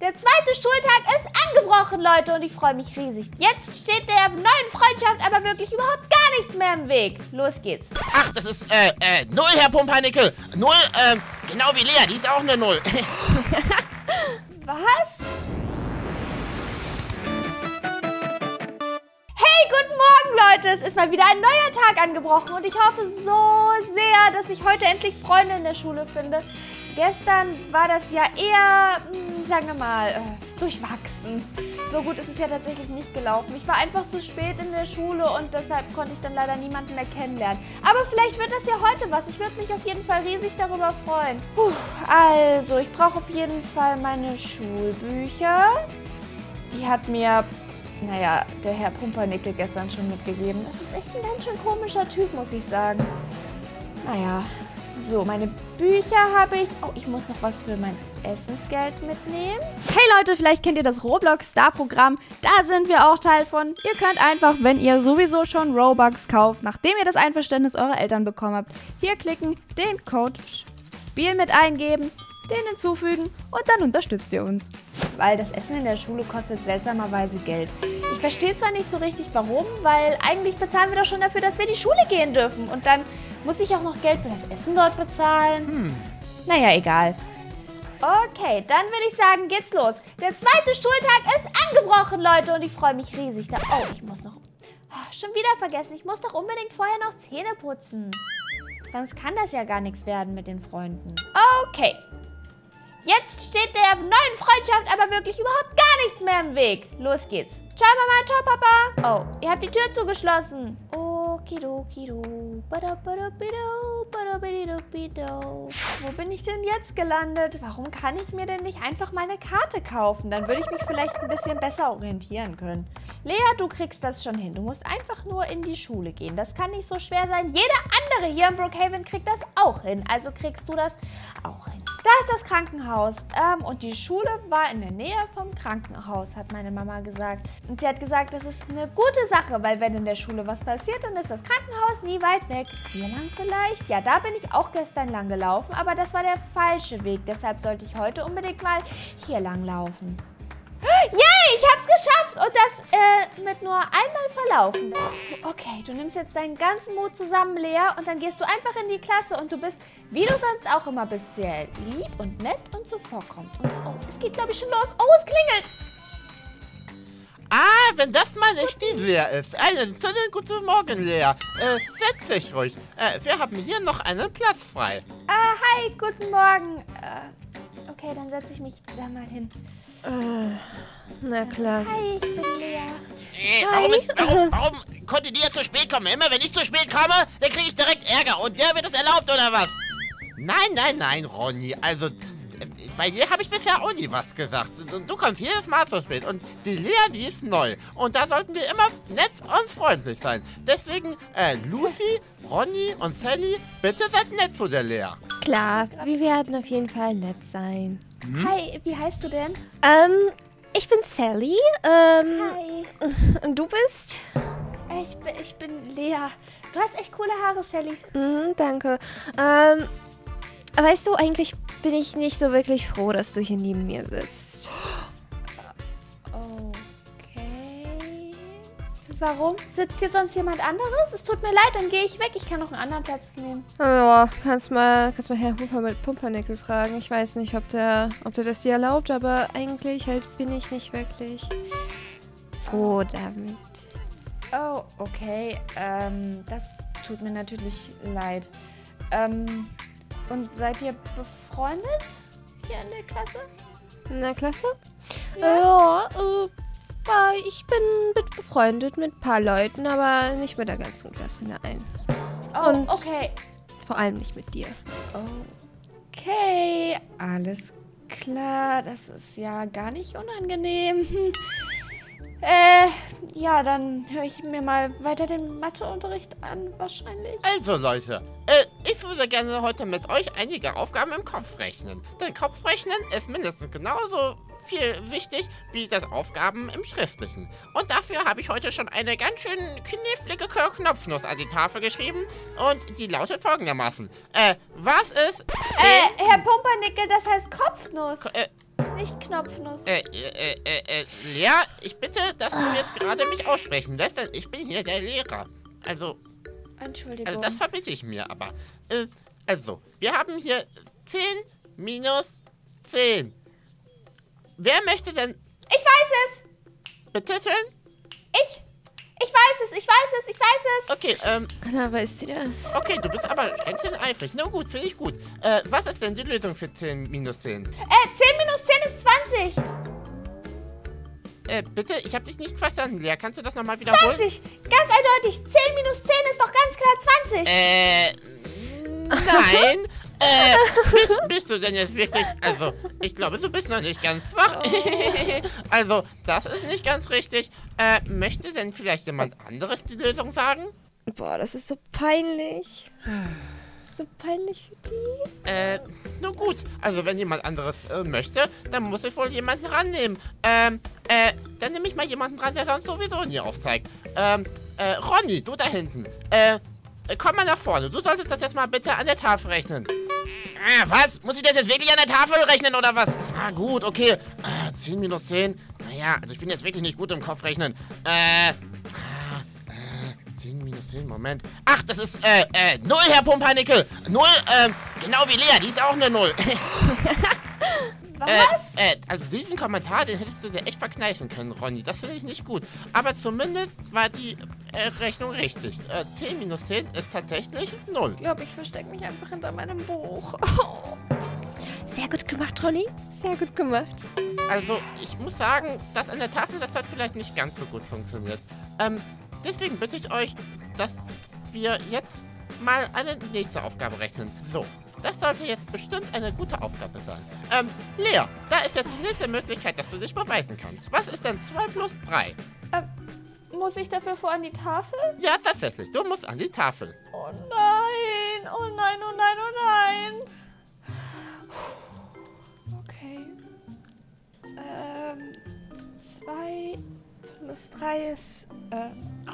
Der zweite Schultag ist angebrochen, Leute, und ich freue mich riesig. Jetzt steht der neuen Freundschaft aber wirklich überhaupt gar nichts mehr im Weg. Los geht's. Ach, das ist, Null, Herr Pumpernickel. Null, genau wie Lea, die ist auch eine Null. Was? Hey, guten Morgen, Leute. Es ist mal wieder ein neuer Tag angebrochen und ich hoffe so sehr, dass ich heute endlich Freunde in der Schule finde. Gestern war das ja eher, sagen wir mal, durchwachsen. So gut ist es ja tatsächlich nicht gelaufen. Ich war einfach zu spät in der Schule und deshalb konnte ich dann leider niemanden mehr kennenlernen. Aber vielleicht wird das ja heute was. Ich würde mich auf jeden Fall riesig darüber freuen. Puh, also, ich brauche auf jeden Fall meine Schulbücher. Die hat mir, naja, der Herr Pumpernickel gestern schon mitgegeben. Das ist echt ein ganz schön komischer Typ, muss ich sagen. Naja. So, meine Bücher habe ich... Oh, ich muss noch was für mein Essensgeld mitnehmen. Hey Leute, vielleicht kennt ihr das Roblox-Star-Programm. Da sind wir auch Teil von. Ihr könnt einfach, wenn ihr sowieso schon Robux kauft, nachdem ihr das Einverständnis eurer Eltern bekommen habt, hier klicken, den Code SPIEL mit eingeben, den hinzufügen und dann unterstützt ihr uns. Weil das Essen in der Schule kostet seltsamerweise Geld. Ich verstehe zwar nicht so richtig warum, weil eigentlich bezahlen wir doch schon dafür, dass wir in die Schule gehen dürfen. Und dann... muss ich auch noch Geld für das Essen dort bezahlen? Naja, egal. Okay, dann würde ich sagen, geht's los. Der zweite Schultag ist angebrochen, Leute, und ich freue mich riesig. Oh, ich muss noch... Oh, schon wieder vergessen, ich muss doch unbedingt vorher noch Zähne putzen. Sonst kann das ja gar nichts werden mit den Freunden. Okay. Jetzt steht der neuen Freundschaft aber wirklich überhaupt gar nichts mehr im Weg. Los geht's. Ciao Mama, ciao Papa. Oh, ihr habt die Tür zugeschlossen. Wo bin ich denn jetzt gelandet? Warum kann ich mir denn nicht einfach meine Karte kaufen? Dann würde ich mich vielleicht ein bisschen besser orientieren können. Lea, du kriegst das schon hin. Du musst einfach nur in die Schule gehen. Das kann nicht so schwer sein. Jeder andere hier in Brookhaven kriegt das auch hin. Also kriegst du das auch hin. Da ist das Krankenhaus. Und die Schule war in der Nähe vom Krankenhaus, hat meine Mama gesagt. Und sie hat gesagt, das ist eine gute Sache, weil wenn in der Schule was passiert, dann ist das Krankenhaus nie weit weg. Hier lang vielleicht? Ja, da bin ich auch gestern lang gelaufen, aber das war der falsche Weg. Deshalb sollte ich heute unbedingt mal hier lang laufen. Yay, ich hab's geschafft! Und das mit nur einmal verlaufen. Okay, du nimmst jetzt deinen ganzen Mut zusammen, Lea, und dann gehst du einfach in die Klasse und du bist, wie du sonst auch immer bist, sehr lieb und nett und zuvorkommend. Und oh, es geht, glaube ich, schon los. Oh, es klingelt! Ah, wenn das mal nicht die Lea ist. Einen schönen guten Morgen, Lea. Setz dich ruhig. Wir haben hier noch einen Platz frei. Ah, hi, guten Morgen. Okay, dann setze ich mich da mal hin. Na klar. Hi, ich bin Lea. Warum konntet ihr zu spät kommen? Immer wenn ich zu spät komme, dann kriege ich direkt Ärger. Und der wird das erlaubt, oder was? Nein, nein, nein, Ronny. Also, bei dir habe ich bisher auch nie was gesagt. Und du kommst jedes Mal zu spät. Und die Lea, die ist neu. Und da sollten wir immer nett und freundlich sein. Deswegen, Lucy, Ronny und Sally, bitte seid nett zu der Lea. Klar, wir werden auf jeden Fall nett sein. Hi, wie heißt du denn? Ich bin Sally. Hi. Und du bist? Ich bin Lea. Du hast echt coole Haare, Sally. Danke. Weißt du, eigentlich bin ich nicht so wirklich froh, dass du hier neben mir sitzt. Okay. Warum? Sitzt hier sonst jemand anderes? Es tut mir leid, dann gehe ich weg. Ich kann noch einen anderen Platz nehmen. Ja, kannst mal Herr Pumpernickel fragen. Ich weiß nicht, ob der das dir erlaubt, aber eigentlich halt bin ich nicht wirklich froh damit. Oh, okay. Das tut mir natürlich leid. Und seid ihr befreundet hier in der Klasse? In der Klasse? Ja, ich bin befreundet mit ein paar Leuten, aber nicht mit der ganzen Klasse, nein. Oh, und okay. Vor allem nicht mit dir. Okay, alles klar. Das ist ja gar nicht unangenehm. Ja, dann höre ich mir mal weiter den Matheunterricht an, wahrscheinlich. Also, Leute, ich würde gerne heute mit euch einige Aufgaben im Kopf rechnen. Denn Kopfrechnen ist mindestens genauso viel wichtig wie das Aufgaben im Schriftlichen. Und dafür habe ich heute schon eine ganz schön knifflige Knopfnuss an die Tafel geschrieben. Und die lautet folgendermaßen. Was ist... Herr Pumpernickel, das heißt Kopfnuss. Nicht Knopfnuss. Lea, ich bitte, dass du jetzt gerade mich aussprechen lässt, denn ich bin hier der Lehrer. Also, Entschuldigung. Also das verbitte ich mir aber. Also, wir haben hier 10 minus 10. Wer möchte denn... Ich weiß es! Bitte schön? Ich weiß es. Okay, Klar weißt du das. Okay, du bist aber ganz schön eifrig. Na gut, finde ich gut. Was ist denn die Lösung für 10 minus 10? 10 minus 10 ist 20. Bitte? Ich habe dich nicht verstanden, Lea. Kannst du das nochmal wiederholen? 20. Ganz eindeutig. 10 minus 10 ist doch ganz klar 20. Nein. Bist du denn jetzt wirklich... Also, ich glaube, du bist noch nicht ganz wach. Also, das ist nicht ganz richtig. Möchte denn vielleicht jemand anderes die Lösung sagen? Boah, das ist so peinlich. So peinlich für die. Nun gut. Also, wenn jemand anderes möchte, dann muss ich wohl jemanden rannehmen. Dann nehme ich mal jemanden ran, der sonst sowieso nie aufzeigt. Ronny, du da hinten. Komm mal nach vorne. Du solltest das jetzt mal bitte an der Tafel rechnen. Was? Muss ich das jetzt wirklich an der Tafel rechnen oder was? Ah, gut, okay. 10 minus 10. Naja, also ich bin jetzt wirklich nicht gut im Kopf rechnen. 10 minus 10, Moment. Ach, das ist 0, Herr Pumpernickel. 0, genau wie Lea, die ist auch eine 0. Was? Also diesen Kommentar, den hättest du dir echt verkneifen können, Ronny. Das finde ich nicht gut. Aber zumindest war die Rechnung richtig. 10 minus 10 ist tatsächlich 0. Ich glaube, ich verstecke mich einfach hinter meinem Buch. Oh. Sehr gut gemacht, Ronny. Sehr gut gemacht. Also, ich muss sagen, das an der Tafel, das hat vielleicht nicht ganz so gut funktioniert. Deswegen bitte ich euch, dass wir jetzt mal eine nächste Aufgabe rechnen. So. Das sollte jetzt bestimmt eine gute Aufgabe sein. Lea, da ist jetzt die nächste Möglichkeit, dass du dich beweisen kannst. Was ist denn 2 plus 3? Muss ich dafür vor an die Tafel? Ja, tatsächlich. Du musst an die Tafel. Oh nein, oh nein, oh nein, oh nein. Okay. 2 plus 3 ist...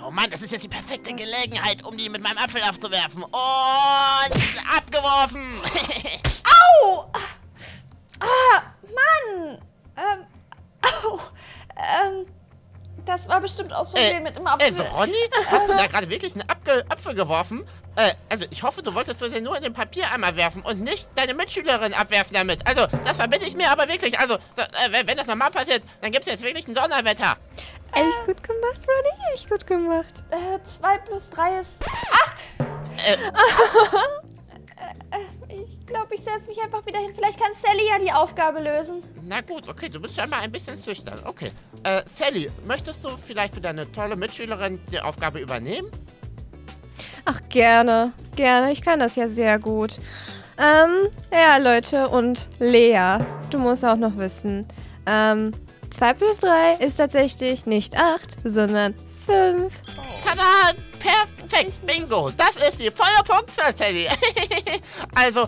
Oh Mann, das ist jetzt die perfekte Gelegenheit, um die mit meinem Apfel abzuwerfen. Und abgeworfen. Au! Ah, Mann! Au! Das war bestimmt aus Versehen mit dem Apfel. Ronny, hast du da gerade wirklich einen Apfel geworfen? Also ich hoffe, du wolltest den nur in den Papiereimer werfen und nicht deine Mitschülerin abwerfen damit. Also, das verbitte ich mir aber wirklich. Also, wenn das nochmal passiert, dann gibt es jetzt wirklich ein Donnerwetter. Echt gut gemacht, Ronny. Echt gut gemacht. 2 plus 3 ist 8. Ich glaube, ich setze mich einfach wieder hin. Vielleicht kann Sally ja die Aufgabe lösen. Na gut, okay. Du bist scheinbar ein bisschen schüchtern. Okay. Sally, möchtest du vielleicht für deine tolle Mitschülerin die Aufgabe übernehmen? Ach, gerne. Gerne. Ich kann das ja sehr gut. Ja, Leute. Und Lea, du musst auch noch wissen, 2 plus 3 ist tatsächlich nicht 8, sondern 5. Oh. Tada! Perfekt! Bingo! Das ist die volle Punktzahl, Sally. Also,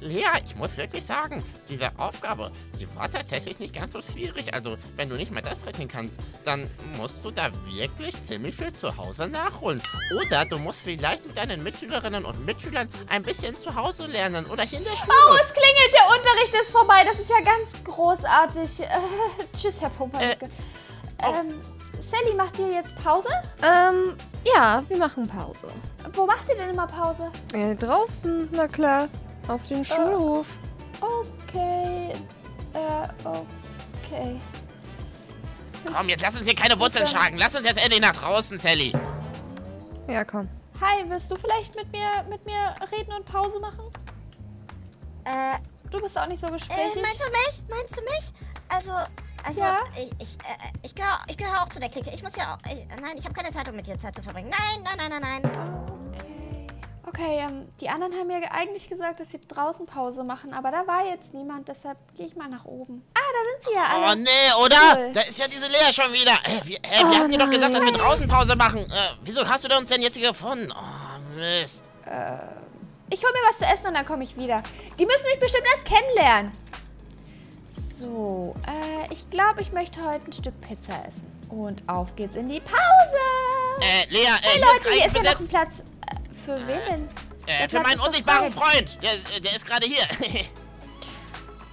Lea, ich muss wirklich sagen, diese Aufgabe, die war tatsächlich nicht ganz so schwierig. Also, wenn du nicht mal das rechnen kannst, dann musst du da wirklich ziemlich viel zu Hause nachholen. Oder du musst vielleicht mit deinen Mitschülerinnen und Mitschülern ein bisschen zu Hause lernen oder hier in der Schule. Oh, es klingelt! Der Unterricht ist vorbei! Das ist ja ganz großartig. Tschüss, Herr Pumpernickel. Sally, macht ihr jetzt Pause? Ja, wir machen Pause. Wo macht ihr denn immer Pause? Draußen, na klar. Auf dem Schulhof. Okay. Okay. Komm, jetzt lass uns hier keine Wurzeln schlagen. Lass uns jetzt endlich nach draußen, Sally. Ja, komm. Hi, willst du vielleicht mit mir reden und Pause machen? Du bist auch nicht so gesprächig. Meinst du mich? Also, ja? ich gehöre auch zu der Clique. Ich muss ja auch... Nein, ich habe keine Zeit, um mit dir Zeit zu verbringen. Nein. Okay, die anderen haben ja eigentlich gesagt, dass sie draußen Pause machen, aber da war jetzt niemand, deshalb gehe ich mal nach oben. Ah, da sind sie ja alle. Oh, nee, oder? Cool. Da ist ja diese Lea schon wieder. Wir hatten dir doch gesagt, dass wir draußen Pause machen. Wieso hast du uns denn jetzt hier gefunden? Oh, Mist. Ich hole mir was zu essen und dann komme ich wieder. Die müssen mich bestimmt erst kennenlernen. So, ich glaube, ich möchte heute ein Stück Pizza essen. Und auf geht's in die Pause! Lea, hey, Leute, hier ist ja noch ein Platz. Für wen denn? Für meinen unsichtbaren Freund. Der ist gerade hier.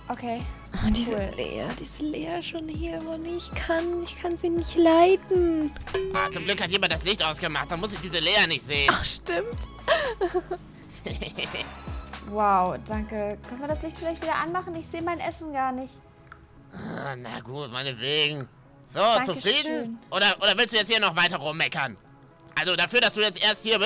Okay. Oh, diese cool. Lea, diese Lea schon hier, Ronny. Ich kann sie nicht leiten. Ah, zum Glück hat jemand das Licht ausgemacht, dann muss ich diese Lea nicht sehen. Ach, stimmt. Wow, danke. Können wir das Licht vielleicht wieder anmachen? Ich sehe mein Essen gar nicht. Ah, na gut, meinetwegen. So, danke, zufrieden? Oder willst du jetzt hier noch weiter rummeckern? Also dafür, dass du jetzt erst hier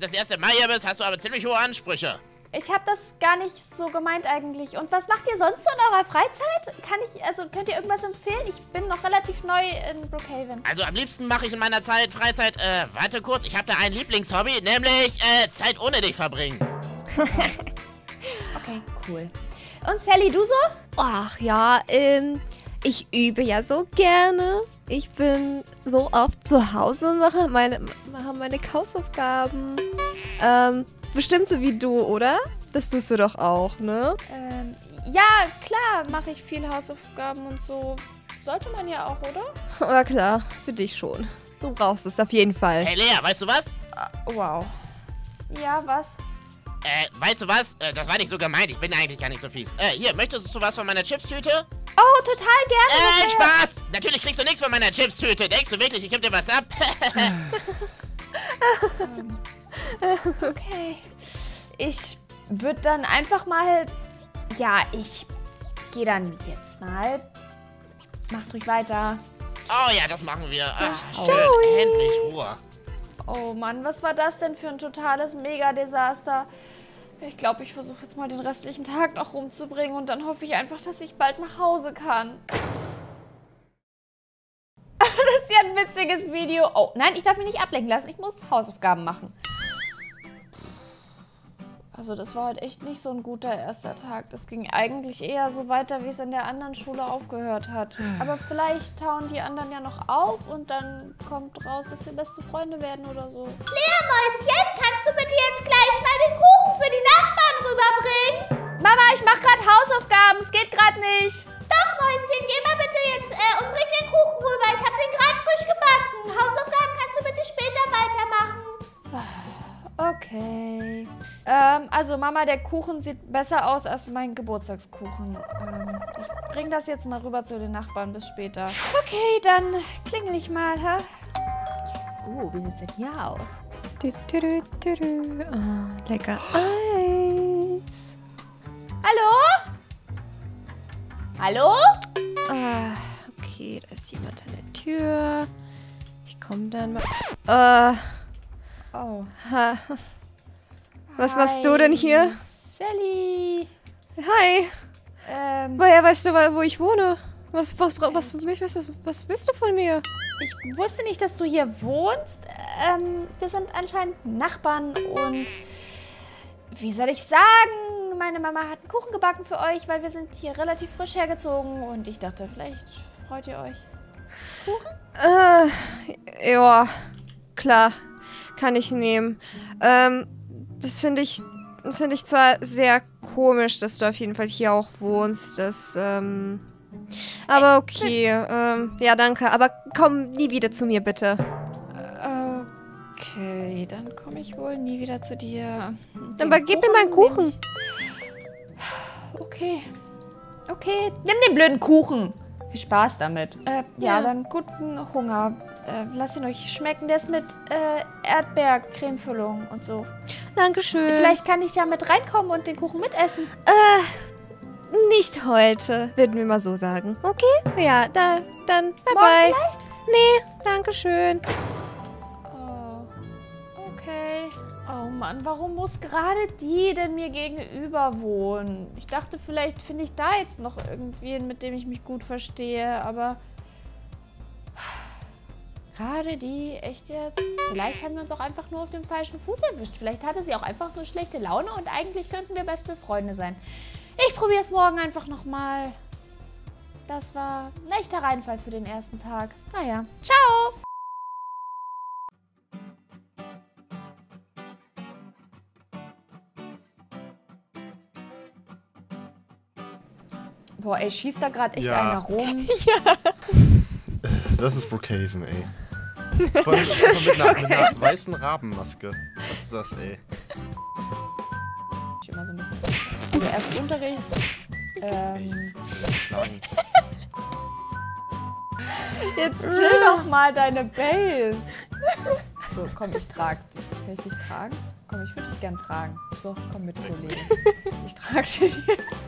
das erste Mal hier bist, hast du aber ziemlich hohe Ansprüche. Ich habe das gar nicht so gemeint eigentlich. Und was macht ihr sonst so in eurer Freizeit? Könnt ihr irgendwas empfehlen? Ich bin noch relativ neu in Brookhaven. Also am liebsten mache ich in meiner Freizeit, warte kurz, ich habe da ein Lieblingshobby, nämlich Zeit ohne dich verbringen. Okay, cool. Und Sally, du so? Ach ja, ich übe ja so gerne. Ich bin so oft zu Hause und mache meine Hausaufgaben. Bestimmt so wie du, oder? Das tust du doch auch, ne? Ja, klar mache ich viel Hausaufgaben und so. Sollte man ja auch, oder? Na klar, für dich schon. Du brauchst es auf jeden Fall. Hey Lea, weißt du was? Wow. Ja, was? Weißt du was? Das war nicht so gemeint. Ich bin eigentlich gar nicht so fies. Hier, möchtest du was von meiner Chipstüte? Oh, total gerne. Spaß! Natürlich kriegst du nichts von meiner Chipstüte. Denkst du wirklich, ich gebe dir was ab? Okay. Ich würde dann einfach mal... Ja, ich gehe dann jetzt mal. Macht ruhig weiter. Oh ja, das machen wir. Ach, ja, schön. Endlich Ruhe. Oh Mann, was war das denn für ein totales Mega-Desaster? Ich glaube, ich versuche jetzt mal den restlichen Tag noch rumzubringen und dann hoffe ich einfach, dass ich bald nach Hause kann. Das ist ja ein witziges Video. Oh, nein, ich darf mich nicht ablenken lassen. Ich muss Hausaufgaben machen. Also das war halt echt nicht so ein guter erster Tag. Das ging eigentlich eher so weiter, wie es in der anderen Schule aufgehört hat. Aber vielleicht tauen die anderen ja noch auf und dann kommt raus, dass wir beste Freunde werden oder so. Lea, Mäuschen, kannst du bitte jetzt gleich mal den Kuchen für die Nachbarn rüberbringen? Mama, ich mache gerade Hausaufgaben, es geht gerade nicht. Doch, Mäuschen, geh mal bitte jetzt und bring den Kuchen rüber. Ich habe den gerade frisch gebacken. Hausaufgaben kannst du bitte später weitermachen. Okay. Also Mama, der Kuchen sieht besser aus als mein Geburtstagskuchen. Ich bring das jetzt mal rüber zu den Nachbarn. Bis später. Okay, dann klingel ich mal, ha? Wie sieht's denn hier aus? Oh, lecker Eis. Hallo? Hallo? Ah, okay, da ist jemand an der Tür. Ich komme dann mal... Oh. Ha. Was machst du denn hier? Sally. Hi. Woher weißt du, wo ich wohne? Was willst du von mir? Ich wusste nicht, dass du hier wohnst. Wir sind anscheinend Nachbarn und... Wie soll ich sagen? Meine Mama hat einen Kuchen gebacken für euch, weil wir sind hier relativ frisch hergezogen und ich dachte, vielleicht freut ihr euch. Kuchen? Ja, klar. Kann ich nehmen. Das finde ich zwar sehr komisch, dass du auf jeden Fall hier auch wohnst, aber okay. Ja, danke. Aber komm nie wieder zu mir, bitte. Okay, dann komme ich wohl nie wieder zu dir. Aber gib mir meinen Kuchen. Okay. Okay, nimm den blöden Kuchen. Viel Spaß damit. Ja, dann guten Hunger. Lasst ihn euch schmecken. Der ist mit Erdbeercremefüllung und so. Dankeschön. Vielleicht kann ich ja mit reinkommen und den Kuchen mitessen. Nicht heute, würden wir mal so sagen. Okay? Ja, dann bye-bye. Morgen vielleicht? Nee, dankeschön. Oh, okay. Oh Mann, warum muss gerade die denn mir gegenüber wohnen? Ich dachte, vielleicht finde ich da jetzt noch irgendwen, mit dem ich mich gut verstehe, aber... Gerade die, echt jetzt? Vielleicht haben wir uns auch einfach nur auf dem falschen Fuß erwischt. Vielleicht hatte sie auch einfach nur schlechte Laune und eigentlich könnten wir beste Freunde sein. Ich probiere es morgen einfach nochmal. Das war ein echter Reinfall für den ersten Tag. Naja, ciao! Boah, ey, schießt da gerade echt einer rum? Ja. Das ist Brookhaven, ey. Mit einer weißen Rabenmaske. Was ist das, ey? Ich immer so ein bisschen... Erst Unterricht. Ey, jetzt will ich schlagen. Jetzt chill doch mal deine Base. So, komm, ich trag dich. Will ich dich tragen? Komm, ich würde dich gern tragen. So, komm mit, Kollege. Ich trage dich jetzt.